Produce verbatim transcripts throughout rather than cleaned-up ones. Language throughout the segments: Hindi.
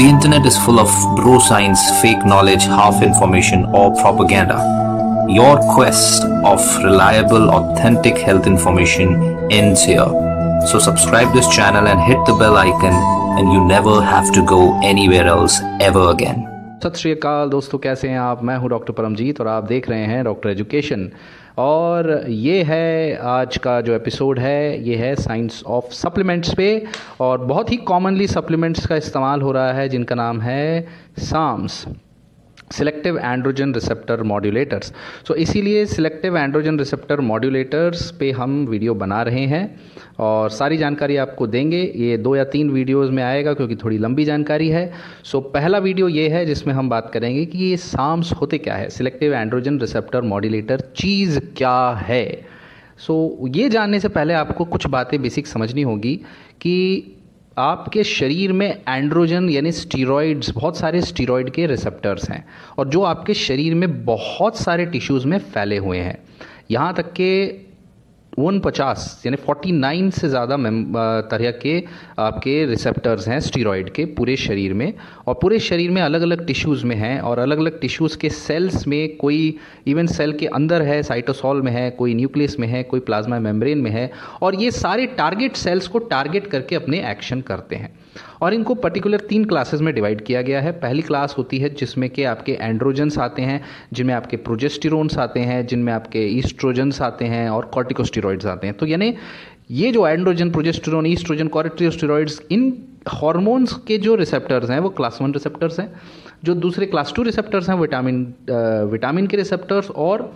The internet is full of bro science, fake knowledge, half information or propaganda. Your quest of reliable, authentic health information ends here. So subscribe this channel and hit the bell icon and you never have to go anywhere else ever again. सत श्री अकाल दोस्तों, कैसे हैं आप। मैं हूं डॉक्टर परमजीत और आप देख रहे हैं डॉक्टर एजुकेशन। और ये है आज का जो एपिसोड है, ये है साइंस ऑफ सप्लीमेंट्स पे। और बहुत ही कॉमनली सप्लीमेंट्स का इस्तेमाल हो रहा है जिनका नाम है SARMs, selective androgen receptor modulators. So इसीलिए सिलेक्टिव एंड्रोजन रिसेप्टर मॉड्यूलेटर्स पे हम वीडियो बना रहे हैं और सारी जानकारी आपको देंगे। ये दो या तीन वीडियोस में आएगा क्योंकि थोड़ी लंबी जानकारी है। सो पहला वीडियो ये है जिसमें हम बात करेंगे कि ये सार्म्स होते क्या है, सिलेक्टिव एंड्रोजन रिसेप्टर मॉड्यूलेटर चीज़ क्या है। सो ये जानने से पहले आपको कुछ बातें बेसिक समझनी होगी कि आपके शरीर में एंड्रोजन यानी स्टीरॉइड्स, बहुत सारे स्टीरॉइड के रिसेप्टर्स हैं और जो आपके शरीर में बहुत सारे टिश्यूज़ में फैले हुए हैं। यहाँ तक के उनचास यानी उनचास से ज़्यादा तरह के आपके रिसेप्टर्स हैं स्टीरॉइड के पूरे शरीर में, और पूरे शरीर में अलग अलग टिश्यूज़ में हैं और अलग अलग टिश्यूज़ के सेल्स में, कोई इवन सेल के अंदर है, साइटोसॉल में है, कोई न्यूक्लियस में है, कोई प्लाज्मा मेम्ब्रेन में है। और ये सारे टारगेट सेल्स को टारगेट करके अपने एक्शन करते हैं। और इनको पर्टिकुलर तीन क्लासेस में डिवाइड किया गया है। पहली क्लास होती है जिसमें कि आपके एंड्रोजन्स आते हैं, जिनमें आपके प्रोजेस्टेरोन्स आते हैं, जिनमें आपके ईस्ट्रोजन्स आते हैं और कॉर्टिकोस्टेरॉइड्स आते हैं। तो यानी ये जो एंड्रोजन, प्रोजेस्टेरोन, ईस्ट्रोजन, कॉर्टिकोस्टेरॉइड्स, इन हार्मोन्स के जो रिसेप्टर्स हैं वो क्लास वन रिसेप्टर्स हैं। जो दूसरे क्लास टू रिसेप्टर्स हैं विटामिन विटामिन के रिसेप्टर्स, और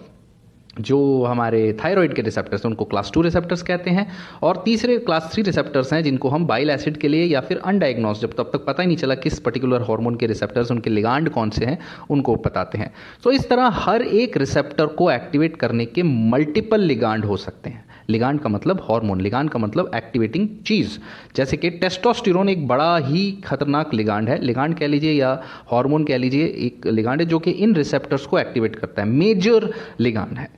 जो हमारे थायराइड के रिसेप्टर्स हैं उनको क्लास टू रिसेप्टर्स कहते हैं। और तीसरे क्लास थ्री रिसेप्टर्स हैं जिनको हम बाइल एसिड के लिए या फिर अनडायग्नोस्ड, जब तब तक पता ही नहीं चला किस पर्टिकुलर हार्मोन के रिसेप्टर्स, उनके लिगांड कौन से हैं, उनको बताते हैं। तो इस तरह हर एक रिसेप्टर को एक्टिवेट करने के मल्टीपल लिगांड हो सकते हैं। लिगांड का मतलब हार्मोन, लिगांड का मतलब एक्टिवेटिंग चीज़। जैसे कि टेस्टोस्टेरोन एक बड़ा ही खतरनाक लिगांड है, लिगांड कह लीजिए या हार्मोन कह लीजिए, एक लिगांड है जो कि इन रिसेप्टर्स को एक्टिवेट करता है, मेजर लिगांड है।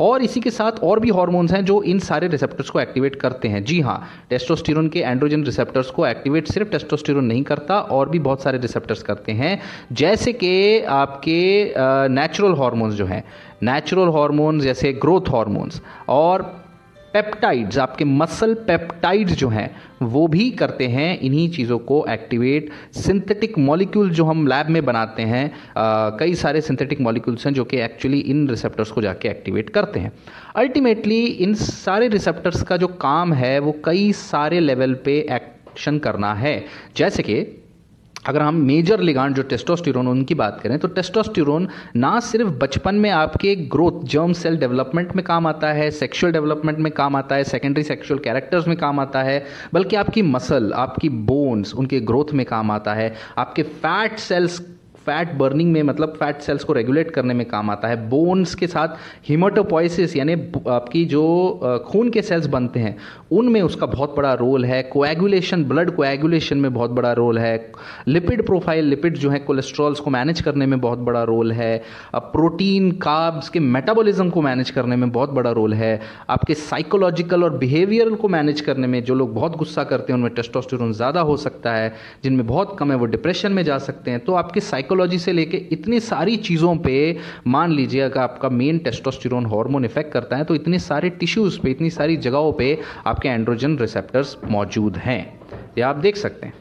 और इसी के साथ और भी हार्मोन्स हैं जो इन सारे रिसेप्टर्स को एक्टिवेट करते हैं। जी हाँ, टेस्टोस्टेरोन के एंड्रोजन रिसेप्टर्स को एक्टिवेट सिर्फ टेस्टोस्टेरोन नहीं करता, और भी बहुत सारे रिसेप्टर्स करते हैं, जैसे कि आपके नेचुरल हार्मोन्स जो हैं, नेचुरल हार्मोन्स जैसे ग्रोथ हार्मोन्स, और पेप्टाइड्स, आपके मसल पेप्टाइड्स जो हैं वो भी करते हैं इन्हीं चीज़ों को एक्टिवेट। सिंथेटिक मॉलिक्यूल जो हम लैब में बनाते हैं, आ, कई सारे सिंथेटिक मॉलिक्यूल्स हैं जो कि एक्चुअली इन रिसेप्टर्स को जाके एक्टिवेट करते हैं। अल्टीमेटली इन सारे रिसेप्टर्स का जो काम है वो कई सारे लेवल पे एक्शन करना है। जैसे कि अगर हम मेजर लिगांड जो टेस्टोस्टेरोन उनकी बात करें, तो टेस्टोस्टेरोन ना सिर्फ बचपन में आपके ग्रोथ, जर्म सेल डेवलपमेंट में काम आता है, सेक्सुअल डेवलपमेंट में काम आता है, सेकेंडरी सेक्सुअल कैरेक्टर्स में काम आता है, बल्कि आपकी मसल, आपकी बोन्स, उनके ग्रोथ में काम आता है, आपके फैट सेल्स, फैट बर्निंग में, मतलब फैट सेल्स को रेगुलेट करने में काम आता है, बोन्स के साथ हीमाटोपोइसिस यानी आपकी जो खून के सेल्स बनते हैं उनमें उसका बहुत बड़ा रोल है, कोएगुलेशन, ब्लड कोएगुलेशन में बहुत बड़ा रोल है, लिपिड प्रोफाइल, लिपिड जो है कोलेस्ट्रॉल्स को मैनेज करने में बहुत बड़ा रोल है, प्रोटीन, कार्ब्स के मेटाबॉलिज्म को मैनेज करने में बहुत बड़ा रोल है, आपके साइकोलॉजिकल और बिहेवियरल को मैनेज करने में। जो लोग बहुत गुस्सा करते हैं उनमें टेस्टोस्टेरोन ज़्यादा हो सकता है, जिनमें बहुत कम है वो डिप्रेशन में जा सकते हैं। तो आपके साइको से लेके इतनी सारी चीजों पे, मान लीजिए अगर आपका मेन टेस्टोस्टेरोन हार्मोन इफेक्ट करता है, तो इतने सारे टिश्यूज पे, इतनी सारी जगहों पे आपके एंड्रोजन रिसेप्टर्स मौजूद हैं, ये आप देख सकते हैं।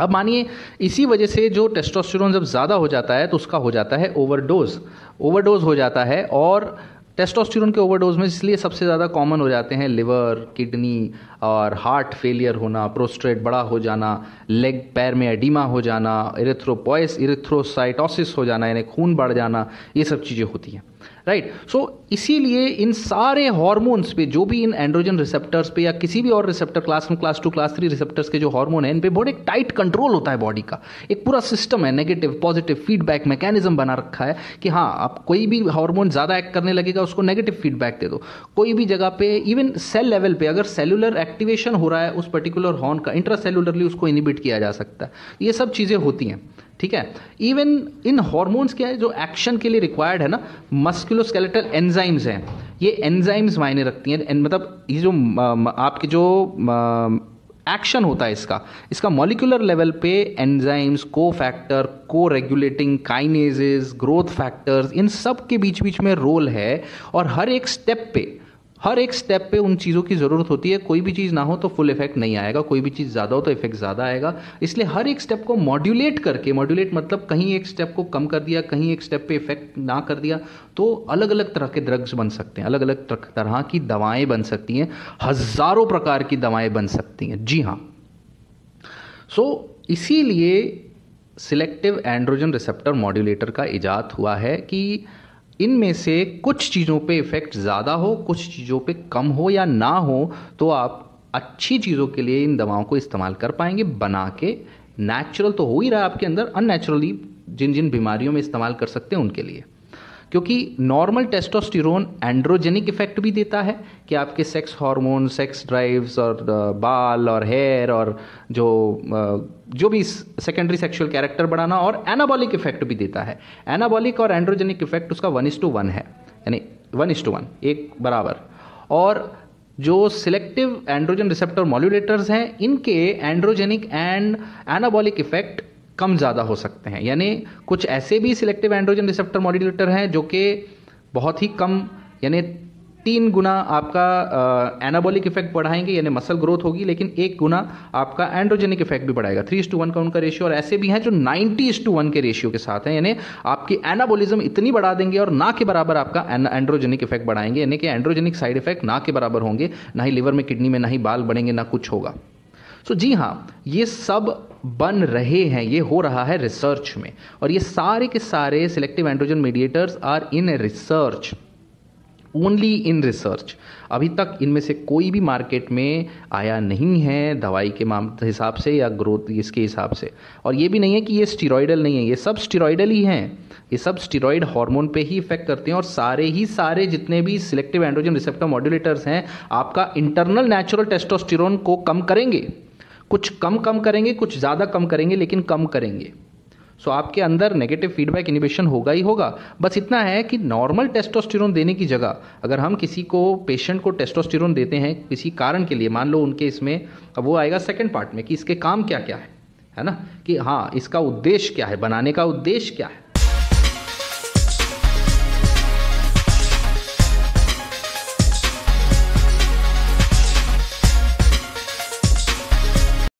अब मानिए इसी वजह से जो टेस्टोस्टेरोन जब ज्यादा हो जाता है तो उसका हो जाता है ओवरडोज, ओवरडोज हो जाता है। और टेस्टोस्टेरोन के ओवरडोज में इसलिए सबसे ज़्यादा कॉमन हो जाते हैं लिवर, किडनी और हार्ट फेलियर होना, प्रोस्टेट बड़ा हो जाना, लेग पैर में एडिमा हो जाना, एरिथ्रोपोइस, एरिथ्रोसाइटोसिस हो जाना यानी खून बढ़ जाना, ये सब चीज़ें होती हैं, राइट right. सो so, इसीलिए इन सारे हार्मोन्स पे, जो भी इन एंड्रोजन रिसेप्टर्स पे या किसी भी और receptor, class one, class two, class three receptors के जो हार्मोन हैं, इन पे बहुत एक टाइट कंट्रोल होता है बॉडी का। एक पूरा सिस्टम है, नेगेटिव पॉजिटिव फीडबैक मैकेनिज्म बना रखा है कि हाँ, आप कोई भी हार्मोन ज़्यादा एक्ट करने लगेगा उसको नेगेटिव फीडबैक दे दो। कोई भी जगह पे, इवन सेल लेवल पे अगर सेलुलर एक्टिवेशन हो रहा है उस पर्टिकुलर हॉर्न का, इंट्रासेलुलरली उसको इनिबिट किया जा सकता है। ये सब चीज़ें होती हैं, ठीक है। इवन इन हार्मोन्स के जो एक्शन के लिए रिक्वायर्ड है ना, मस्कुलोस्केलेटल एंजाइम्स हैं, ये एंजाइम्स मायने रखती हैं। मतलब ये जो आपके जो एक्शन होता है इसका इसका मॉलिक्यूलर लेवल पे enzymes, cofactor, coregulating kinases, growth factors, इन सब के बीच बीच में रोल है और हर एक स्टेप पे हर एक स्टेप पे उन चीज़ों की ज़रूरत होती है। कोई भी चीज़ ना हो तो फुल इफेक्ट नहीं आएगा, कोई भी चीज़ ज़्यादा हो तो इफेक्ट ज़्यादा आएगा। इसलिए हर एक स्टेप को मॉड्यूलेट करके, मॉड्यूलेट मतलब कहीं एक स्टेप को कम कर दिया, कहीं एक स्टेप पे इफेक्ट ना कर दिया तो अलग अलग तरह के ड्रग्स बन सकते हैं, अलग अलग तरह की दवाएँ बन सकती हैं, हज़ारों प्रकार की दवाएँ बन सकती हैं। जी हाँ, सो इसीलिए सिलेक्टिव एंड्रोजन रिसेप्टर मॉड्यूलेटर का इजाद हुआ है कि इनमें से कुछ चीज़ों पे इफ़ेक्ट ज़्यादा हो, कुछ चीज़ों पे कम हो या ना हो, तो आप अच्छी चीज़ों के लिए इन दवाओं को इस्तेमाल कर पाएंगे बना के। नेचुरल तो हो ही रहा है आपके अंदर, अननेचुरली जिन जिन बीमारियों में इस्तेमाल कर सकते हैं उनके लिए, क्योंकि नॉर्मल टेस्टोस्टेरोन एंड्रोजेनिक इफेक्ट भी देता है कि आपके सेक्स हार्मोन, सेक्स ड्राइव्स और बाल और हेयर और जो जो भी सेकेंडरी सेक्सुअल कैरेक्टर बढ़ाना, और एनाबॉलिक इफेक्ट भी देता है। एनाबॉलिक और एंड्रोजेनिक इफेक्ट उसका वन इस टू वन है, यानी वन इस टू वन एक बराबर। और जो सिलेक्टिव एंड्रोजन रिसेप्टर मॉड्यूलेटर्स हैं, इनके एंड्रोजेनिक एंड एनाबॉलिक इफेक्ट कम ज़्यादा हो सकते हैं, यानी कुछ ऐसे भी सिलेक्टिव एंड्रोजन रिसेप्टर मॉड्यूलेटर हैं जो कि बहुत ही कम, यानी तीन गुना आपका एनाबॉलिक इफेक्ट बढ़ाएंगे, यानी मसल ग्रोथ होगी, लेकिन एक गुना आपका एंड्रोजेनिक इफेक्ट भी बढ़ाएगा, थ्री टू वन का उनका रेशियो। और ऐसे भी हैं जो नाइन्टी टू वन के रेशियो के साथ हैं, यानी आपकी एनाबॉलिज्म इतनी बढ़ा देंगे और ना के बराबर आपका एंड्रोजेनिक इफेक्ट बढ़ाएंगे, यानी कि एंड्रोजेनिक साइड इफेक्ट ना के बराबर होंगे, ना ही लिवर में, किडनी में, ना ही बाल बढ़ेंगे, ना कुछ होगा। सो so, जी हाँ, ये सब बन रहे हैं, ये हो रहा है रिसर्च में, और ये सारे के सारे selective androgen mediators are in research, only in research. अभी तक इनमें से कोई भी मार्केट में आया नहीं है दवाई के मामले हिसाब से या ग्रोथ इसके हिसाब से। और ये भी नहीं है कि ये स्टीरॉयडल नहीं है, ये सब स्टीरॉयडल ही हैं, ये सब स्टीरॉयड हार्मोन पे ही इफेक्ट करते हैं। और सारे ही सारे जितने भी सिलेक्टिव एंड्रोजन रिसेप्टर मॉड्यूलेटर्स हैं, आपका इंटरनल नेचुरल टेस्टोस्टेरोन को कम करेंगे, कुछ कम कम करेंगे, कुछ ज़्यादा कम करेंगे, लेकिन कम करेंगे। सो so, आपके अंदर नेगेटिव फीडबैक इनिबिशन होगा ही होगा। बस इतना है कि नॉर्मल टेस्टोस्टेरोन देने की जगह अगर हम किसी को, पेशेंट को टेस्टोस्टेरोन देते हैं किसी कारण के लिए, मान लो उनके इसमें, अब वो आएगा सेकंड पार्ट में कि इसके काम क्या क्या है, है ना, कि हाँ इसका उद्देश्य क्या है, बनाने का उद्देश्य क्या है।